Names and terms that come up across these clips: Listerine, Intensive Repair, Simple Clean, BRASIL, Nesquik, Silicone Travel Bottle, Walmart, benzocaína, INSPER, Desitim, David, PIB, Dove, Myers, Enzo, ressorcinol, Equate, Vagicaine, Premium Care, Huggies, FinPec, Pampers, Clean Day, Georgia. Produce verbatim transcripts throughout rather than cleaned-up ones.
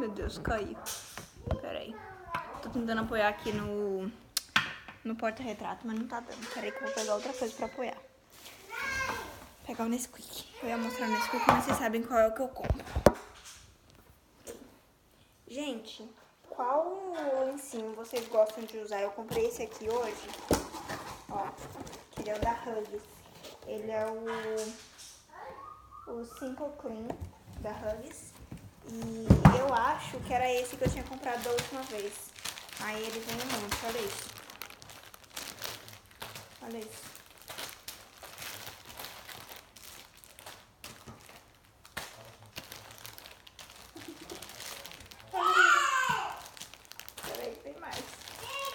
meu Deus, caí. Pera aí. Tô tentando apoiar aqui no, no porta-retrato, mas não tá dando. Pera aí que eu vou pegar outra coisa pra apoiar. Vou pegar o Nesquik. Eu ia mostrar o Nesquik, mas vocês sabem qual é o que eu compro. Gente, qual lencinho vocês gostam de usar? Eu comprei esse aqui hoje. Ó, que ele é o da Huggies. Ele é o, o Simple Clean da Huggies. E eu acho que era esse que eu tinha comprado da última vez. Aí ele vem um monte, olha isso. Olha isso. Peraí, tem mais. O que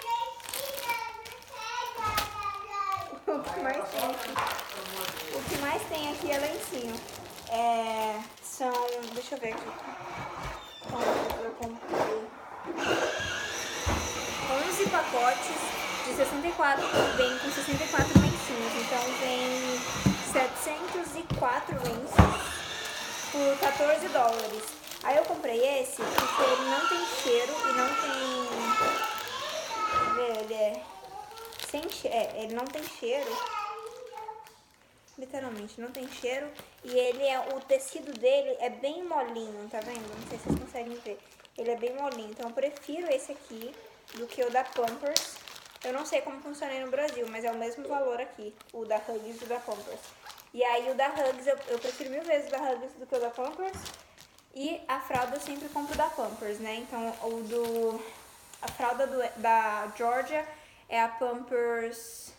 mais tem aqui? O que mais tem aqui é lencinho. É... São... Deixa eu ver aqui. Eu comprei onze pacotes de sessenta e quatro, vem com sessenta e quatro lencinhos, então vem setecentos e quatro lenços por quatorze dólares. Aí eu comprei esse porque ele não tem cheiro e não tem... Ele é... Sem cheiro, é, ele não tem cheiro. Literalmente, não tem cheiro e ele é, o tecido dele é bem molinho, tá vendo? Não sei se vocês conseguem ver. Ele é bem molinho, então eu prefiro esse aqui do que o da Pampers. Eu não sei como funciona aí no Brasil, mas é o mesmo valor aqui, o da Huggies e o da Pampers. E aí o da Huggies, eu, eu prefiro mil vezes o da Huggies do que o da Pampers. E a fralda eu sempre compro da Pampers, né? Então o do... A fralda do, da Georgia é a Pampers...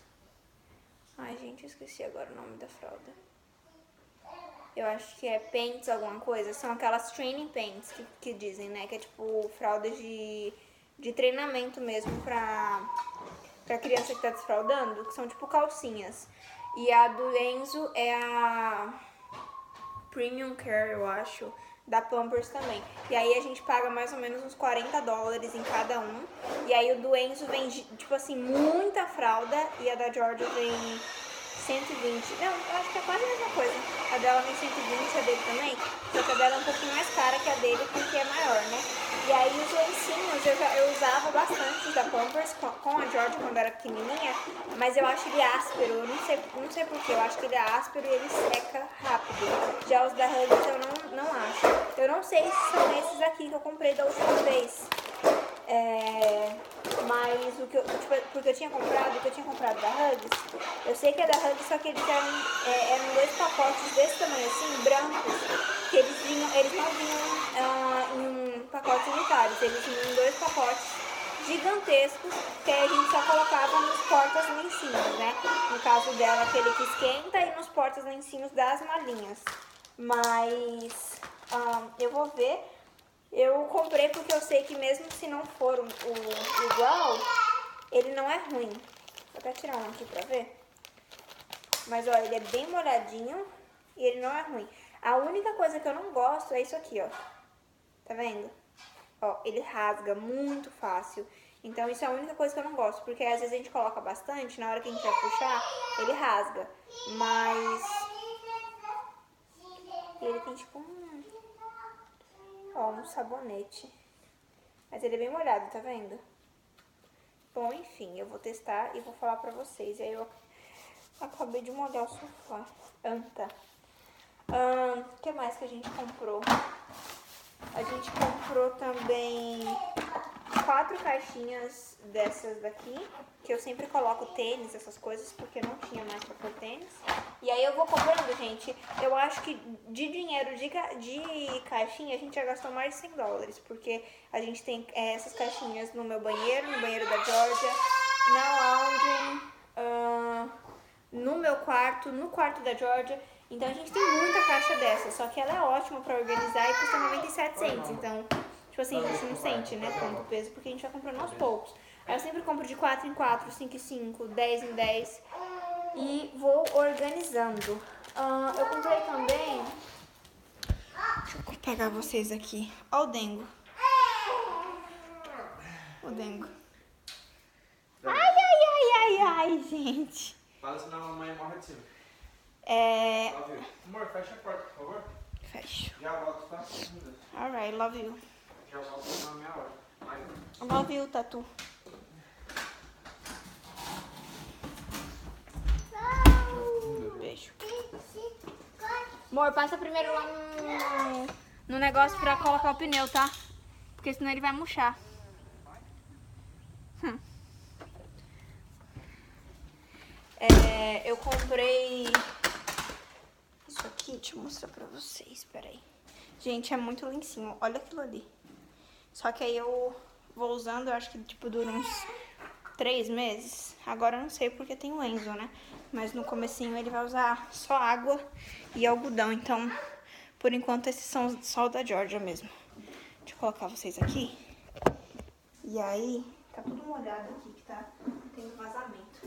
Ai, gente, eu esqueci agora o nome da fralda. Eu acho que é pants alguma coisa. São aquelas training pants que, que dizem, né? Que é tipo fralda de, de treinamento mesmo pra, pra criança que tá desfraldando. Que são tipo calcinhas. E a do Enzo é a Premium Care, eu acho. Da Pampers também. E aí a gente paga mais ou menos uns quarenta dólares em cada um. E aí o do Enzo vem, tipo assim, muita fralda. E a da Georgia vem cento e vinte. Não, eu acho que é quase a mesma coisa. A dela vem cento e vinte, a dele também. Só que a dela é um pouquinho mais cara que a dele, porque é maior, né? E aí os lencinhos eu, já, eu usava bastante da Pampers com, com a Georgia quando era pequenininha. Mas eu acho ele áspero. Eu não sei, não sei porquê. Eu acho que ele é áspero e ele seca rápido. Já os da Huggies eu não... Não acho. Eu não sei se são esses aqui que eu comprei da última vez. É, mas o que eu... Tipo, porque eu tinha comprado, o que eu tinha comprado da Huggies, eu sei que é da Huggies, só que eles eram, é, eram dois pacotes desse tamanho, assim, brancos. Que eles vinham, eles não vinham uh, em pacotes unitários, eles vinham em dois pacotes gigantescos, que a gente só colocava nos portas lencinhos, né? No caso dela, aquele que esquenta, e nos portas lencinhos das malinhas. Mas um, eu vou ver. Eu comprei porque eu sei que mesmo se não for o, o igual, ele não é ruim. Vou até tirar um aqui pra ver. Mas, ó, ele é bem molhadinho e ele não é ruim. A única coisa que eu não gosto é isso aqui, ó. Tá vendo? Ó, ele rasga muito fácil. Então, isso é a única coisa que eu não gosto. Porque às vezes a gente coloca bastante, na hora que a gente vai puxar, ele rasga. Mas... E ele tem tipo um... Ó, um sabonete. Mas ele é bem molhado, tá vendo? Bom, enfim, eu vou testar e vou falar pra vocês. E aí eu acabei de molhar o sofá. Anta. Ahn, o que mais que a gente comprou? A gente comprou também quatro caixinhas dessas daqui. Que eu sempre coloco tênis, essas coisas, porque não tinha mais pra pôr tênis. E aí eu vou comprando, gente. Eu acho que de dinheiro de, ca... de caixinha a gente já gastou mais de cem dólares. Porque a gente tem é, essas caixinhas no meu banheiro, no banheiro da Georgia, na laundry, uh, no meu quarto, no quarto da Georgia. Então a gente tem muita caixa dessa. Só que ela é ótima pra organizar e custa noventa e sete centavos. Então, tipo assim, a gente não sente, né, quanto peso, porque a gente vai comprando aos poucos. Aí eu sempre compro de quatro em quatro, cinco em cinco, dez em dez e vou organizando. Uh, eu comprei também... Deixa eu pegar vocês aqui. Ó o dengo. O dengo. Ai, ai, ai, ai, ai, gente. Fala senão a mamãe morre de cima. É... Love you. Amor, fecha a porta, por favor. Fecho. Já volto, tá? Alright, love you. Já volto na minha hora. Mas... Vou ver o tatu. Beijo. Amor, passa primeiro lá no, no negócio pra colocar o pneu, tá? Porque senão ele vai murchar. Hum. É, eu comprei isso aqui, deixa eu mostrar pra vocês, peraí. Gente, é muito lencinho, olha aquilo ali. Só que aí eu vou usando, eu acho que tipo dura uns três meses. Agora eu não sei porque tem o Enzo, né? Mas no comecinho ele vai usar só água e algodão. Então, por enquanto, esses são só o da Georgia mesmo. Deixa eu colocar vocês aqui. E aí, tá tudo molhado aqui, que tá tendo vazamento.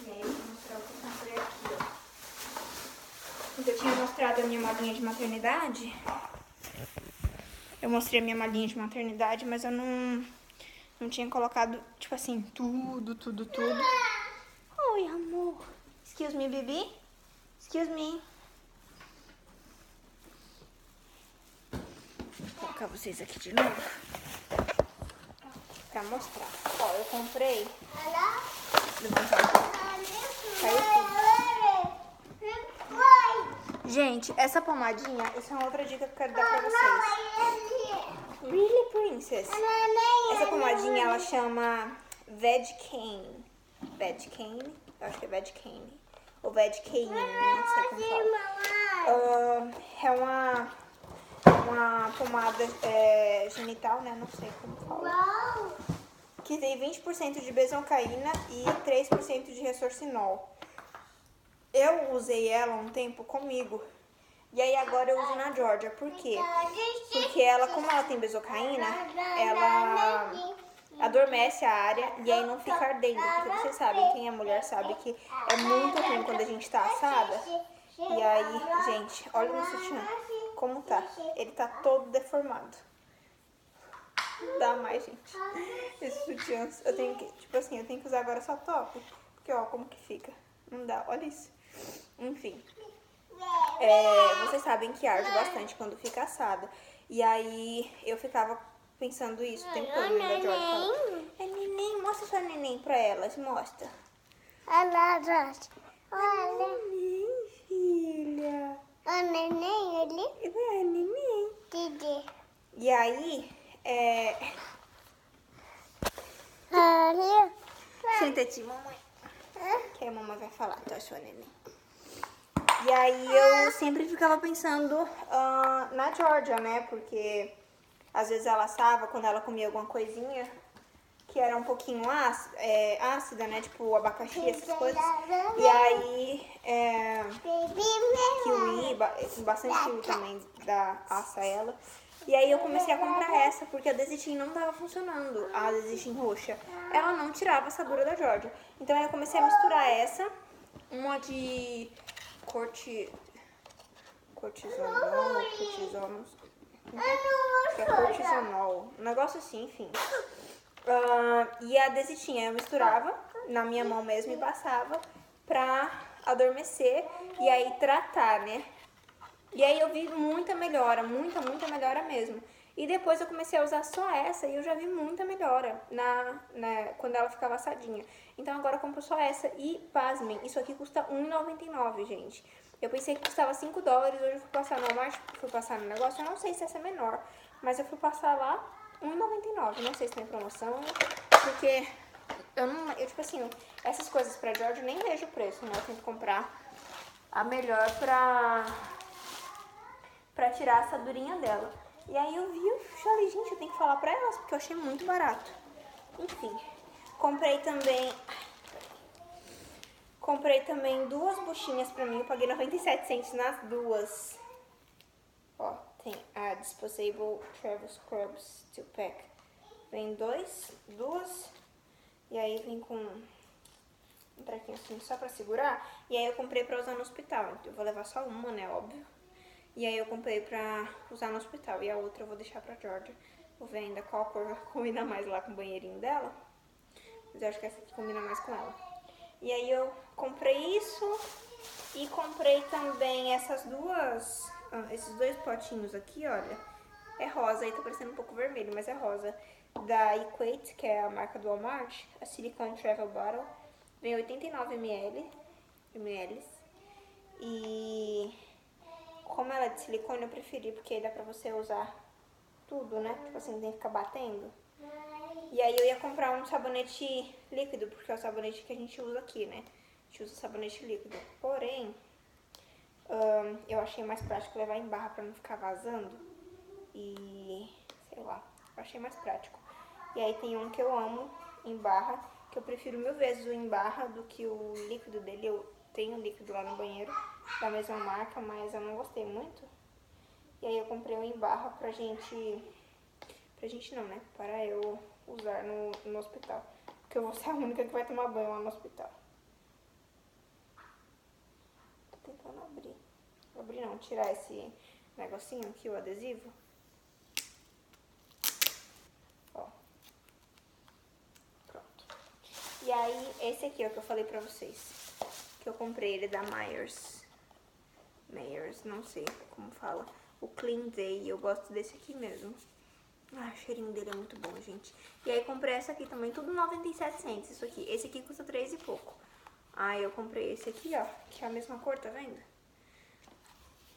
E aí eu vou mostrar o que eu comprei aqui, ó. Porque eu tinha mostrado a minha malinha de maternidade. Eu mostrei a minha malinha de maternidade, mas eu não, não tinha colocado, tipo assim, tudo, tudo, tudo. Oi, amor. Excuse me, baby. Excuse me. Vou colocar vocês aqui de novo. Pra mostrar. Ó, eu comprei... Gente, essa pomadinha, essa é uma outra dica que eu quero dar pra vocês. Really, princess? Essa pomadinha, ela chama Vagicaine. Vagicaine? Eu acho que é Vagicaine. Ou Vagicaine, não sei como fala. Uh, é uma, uma pomada é, genital, né? Não sei como fala. Que tem vinte por cento de benzocaína e três por cento de ressorcinol. Eu usei ela um tempo comigo. E aí agora eu uso na Georgia. Por quê? Porque ela, como ela tem benzocaína, ela adormece a área e aí não fica ardendo. Porque vocês sabem, quem é mulher sabe que é muito ruim quando a gente tá assada. E aí, gente, olha o meu sutiã. Como tá? Ele tá todo deformado. Dá mais, gente. Esses sutiãs, eu tenho que, tipo assim, eu tenho que usar agora só top. Porque, ó, como que fica. Não dá, olha isso. Enfim. É, vocês sabem que arde bastante quando fica assada. E aí, eu ficava pensando isso o tempo todo. Né, da Georgia falando, é neném, mostra sua neném pra elas, mostra. Olha, Georgia. Olha. É neném, filha. Olha, neném, ele. É, neném. Didi. E aí... É... Senta aqui, mamãe. Que a mamãe vai falar, tá, sua neném. E aí eu sempre ficava pensando uh, na Georgia, né? Porque às vezes ela assava quando ela comia alguma coisinha que era um pouquinho ácida, é, ácida né? Tipo abacaxi, essas coisas. E aí... É... Kiwi, bastante kiwi também dá assa ela. E aí eu comecei a comprar essa, porque a Desitim não tava funcionando, a Desitim roxa. Ela não tirava a assadura da Georgia. Então aí eu comecei a misturar essa, uma de corti... cortisol, cortisol, é cortisonol, um negócio assim, enfim. Uh, e a Desitim eu misturava na minha mão mesmo e passava pra adormecer e aí tratar, né? E aí eu vi muita melhora, muita, muita melhora mesmo. E depois eu comecei a usar só essa e eu já vi muita melhora na, na, quando ela ficava assadinha. Então agora eu compro só essa e, pasmem, isso aqui custa um real e noventa e nove centavos, gente. Eu pensei que custava cinco dólares, hoje eu fui passar no Myers, fui passar no negócio, eu não sei se essa é menor, mas eu fui passar lá um real e noventa e nove centavos, não sei se tem promoção, porque eu não, eu tipo assim, essas coisas pra Georgia eu nem vejo o preço, né? Eu tento comprar a melhor pra... pra tirar a assadurinha dela. E aí eu vi, eu falei, gente, eu tenho que falar pra elas, porque eu achei muito barato. Enfim, comprei também... Comprei também duas buchinhas pra mim, eu paguei noventa e sete centavos nas duas. Ó, tem a Disposable Travel Scrubs Two Pack. Vem dois, duas, e aí vem com um trequinho assim só pra segurar. E aí eu comprei pra usar no hospital, eu vou levar só uma, né, óbvio. E aí eu comprei pra usar no hospital. E a outra eu vou deixar pra Georgia. Vou ver ainda qual cor combina mais lá com o banheirinho dela. Mas eu acho que essa aqui combina mais com ela. E aí eu comprei isso. E comprei também essas duas... Ah, esses dois potinhos aqui, olha. é rosa, aí tá parecendo um pouco vermelho, mas é rosa. Da Equate, que é a marca do Walmart, a Silicone Travel Bottle, vem oitenta e nove mililitros. E como ela é de silicone, eu preferi, porque aí dá pra você usar tudo, né? Tipo assim, não tem que ficar batendo. E aí eu ia comprar um sabonete líquido, porque é o sabonete que a gente usa aqui, né? A gente usa sabonete líquido. Porém, hum, eu achei mais prático levar em barra pra não ficar vazando. E sei lá, eu achei mais prático. E aí tem um que eu amo em barra, que eu prefiro mil vezes o em barra do que o líquido dele. Eu tenho líquido lá no banheiro da mesma marca, mas eu não gostei muito. E aí eu comprei um em barra pra gente... Pra gente não, né? Para eu usar no, no hospital. Porque eu vou ser a única que vai tomar banho lá no hospital. Tô tentando abrir. Abrir não, tirar esse negocinho aqui, o adesivo. Ó. Pronto. E aí, esse aqui é o que eu falei pra vocês. Que eu comprei ele da Myers. Myers, não sei como fala. O Clean Day, eu gosto desse aqui mesmo. Ah, o cheirinho dele é muito bom, gente. E aí comprei essa aqui também, tudo noventa e sete centavos, isso aqui. Esse aqui custa três e pouco. Aí eu comprei esse aqui, ó, que é a mesma cor, tá vendo?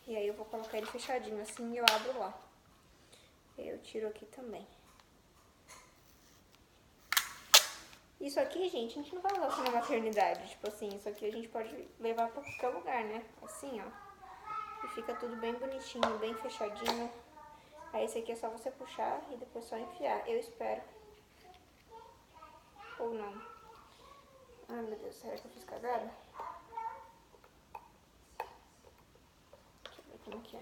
E aí eu vou colocar ele fechadinho assim e eu abro lá. Eu tiro aqui também. Isso aqui, gente, a gente não vai usar só na maternidade. Tipo assim, isso aqui a gente pode levar pra qualquer lugar, né? Assim, ó. E fica tudo bem bonitinho, bem fechadinho. Aí esse aqui é só você puxar e depois só enfiar, eu espero. Ou não. Ai, meu Deus, será que eu fiz cagada? Deixa eu ver como que é.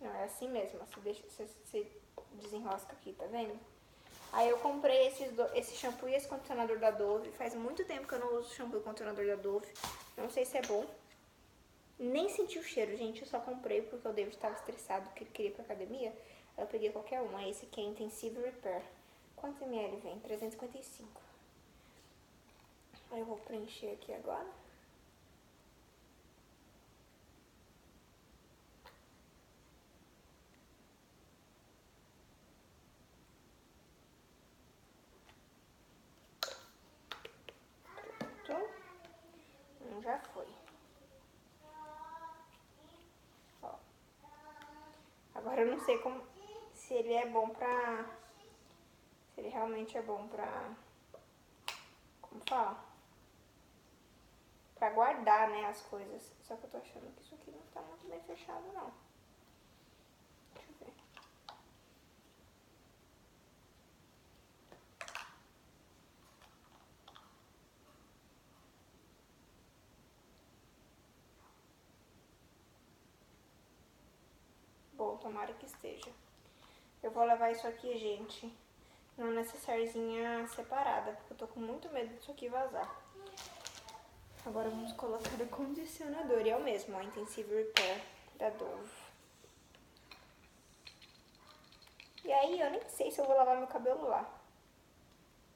Não, é assim mesmo, ó, você, deixa, você, você desenrosca aqui, tá vendo? Aí eu comprei esses do, esse shampoo e esse condicionador da Dove. Faz muito tempo que eu não uso shampoo e condicionador da Dove. Não sei se é bom. Nem senti o cheiro, gente, eu só comprei porque o David estava estressado, porque ele queria ir pra academia. Eu peguei qualquer uma, esse aqui é Intensive Repair. Quantos ml vem? trezentos e cinquenta e cinco. Aí eu vou preencher aqui agora. Pronto. Hum, já foi. Agora eu não sei como, se ele é bom pra, se ele realmente é bom pra, como fala? Pra guardar, né, as coisas. Só que eu tô achando que isso aqui não tá muito bem fechado, não. Deixa eu ver. Tomara que esteja. Eu vou levar isso aqui, gente, numa necessairezinha separada, porque eu tô com muito medo disso aqui vazar. Agora vamos colocar o condicionador, e é o mesmo, ó, Intensive Repair da Dove. E aí, eu nem sei se eu vou lavar meu cabelo lá.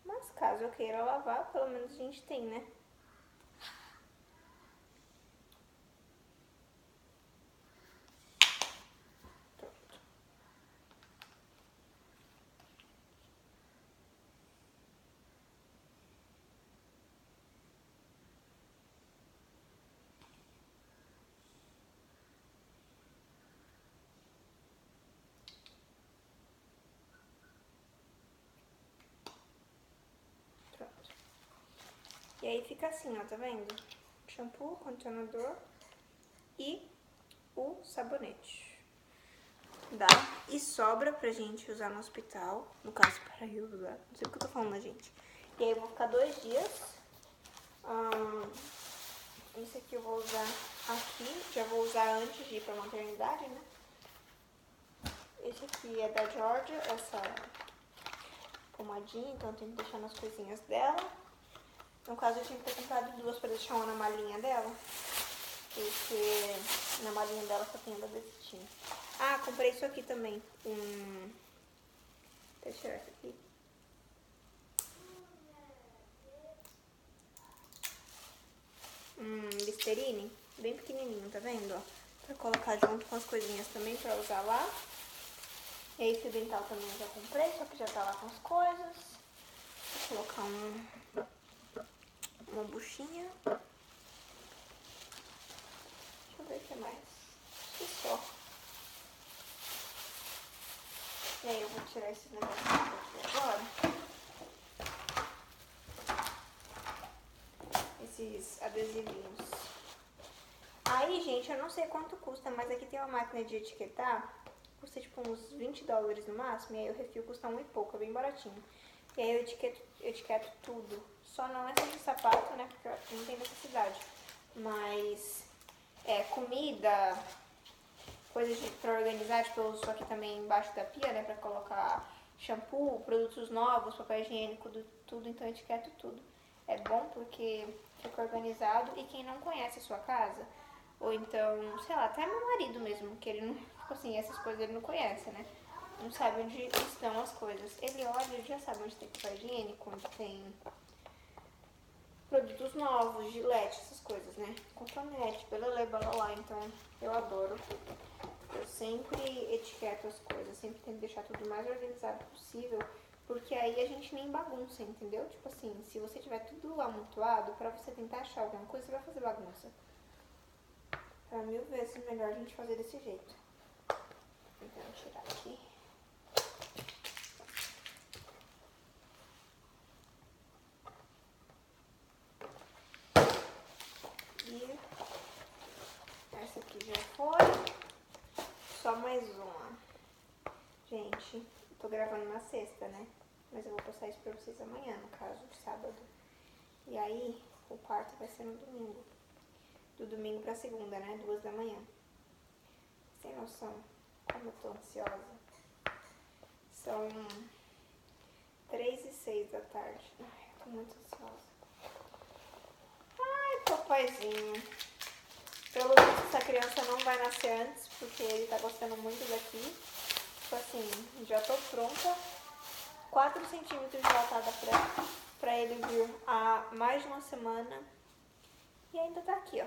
Mas caso eu queira lavar, pelo menos a gente tem, né? E aí fica assim, ó, tá vendo? Shampoo, condicionador e o sabonete. Dá e sobra pra gente usar no hospital, no caso, para eu usar. Não sei o que eu tô falando, gente. E aí eu vou ficar dois dias. Hum, esse aqui eu vou usar aqui, já vou usar antes de ir pra maternidade, né? Esse aqui é da Georgia, essa pomadinha, então eu tenho que deixar nas coisinhas dela. No caso, eu tinha que ter comprado duas pra deixar uma na malinha dela. Porque na malinha dela só tem a da Desitim. Ah, comprei isso aqui também. Hum... Deixa eu tirar isso aqui. Hum, Listerine. Bem pequenininho, tá vendo? Ó? Pra colocar junto com as coisinhas também pra usar lá. Esse dental também já comprei, só que já tá lá com as coisas. Vou colocar um, uma buchinha. Deixa eu ver o que mais. Acho que só. E aí eu vou tirar esse negócio aqui agora. Esses adesivinhos. Aí, gente, eu não sei quanto custa, mas aqui tem uma máquina de etiquetar. Custa tipo uns vinte dólares no máximo. E aí o refil custa um e pouco, é bem baratinho. E aí eu etiqueto, eu etiqueto tudo. Só não essa de sapato, né? Porque não tem necessidade. Mas é comida, coisas pra organizar. Tipo, eu uso aqui também embaixo da pia, né? Pra colocar shampoo, produtos novos, papel higiênico, tudo. Então eu etiqueto tudo. É bom porque fica organizado. E quem não conhece a sua casa, ou então, sei lá, até meu marido mesmo, que ele não, tipo assim, essas coisas ele não conhece, né? Não sabe onde estão as coisas. Ele olha e já sabe onde tem papel higiênico, onde tem produtos novos, gilete, essas coisas, né? Cotonete, belelê, balalá. Então, eu adoro. Eu sempre etiqueto as coisas, sempre tento deixar tudo mais organizado possível. Porque aí a gente nem bagunça, entendeu? Tipo assim, se você tiver tudo amontoado, pra você tentar achar alguma coisa, você vai fazer bagunça. Pra mil vezes melhor a gente fazer desse jeito. Então, vou tirar aqui. E essa aqui já foi. Só mais uma. Gente, tô gravando na sexta, né? Mas eu vou postar isso pra vocês amanhã, no caso, sábado. E aí, o quarto vai ser no domingo. Do domingo pra segunda, né? Duas da manhã. Sem noção como eu tô ansiosa. São três e seis da tarde. Ai, eu tô muito ansiosa. Ai, papaizinho. Pelo visto, essa criança não vai nascer antes, porque ele tá gostando muito daqui. Tipo assim, já tô pronta. Quatro centímetros de latada pra, pra ele vir há mais de uma semana. E ainda tá aqui, ó.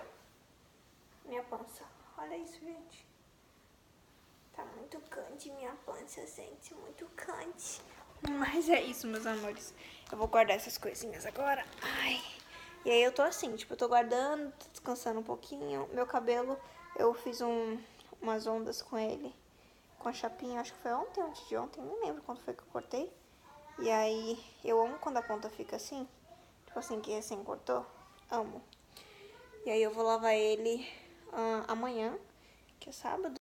Minha pança. Olha isso, gente. Tá muito cante minha pança, gente. Muito cante. Mas é isso, meus amores. Eu vou guardar essas coisinhas agora. Ai. E aí eu tô assim, tipo, eu tô guardando, tô descansando um pouquinho. Meu cabelo, eu fiz um, umas ondas com ele. Com a chapinha, acho que foi ontem, antes de ontem. Não lembro quando foi que eu cortei. E aí, eu amo quando a ponta fica assim. Tipo assim, que recém cortou. Amo. E aí eu vou lavar ele uh, amanhã, que é sábado.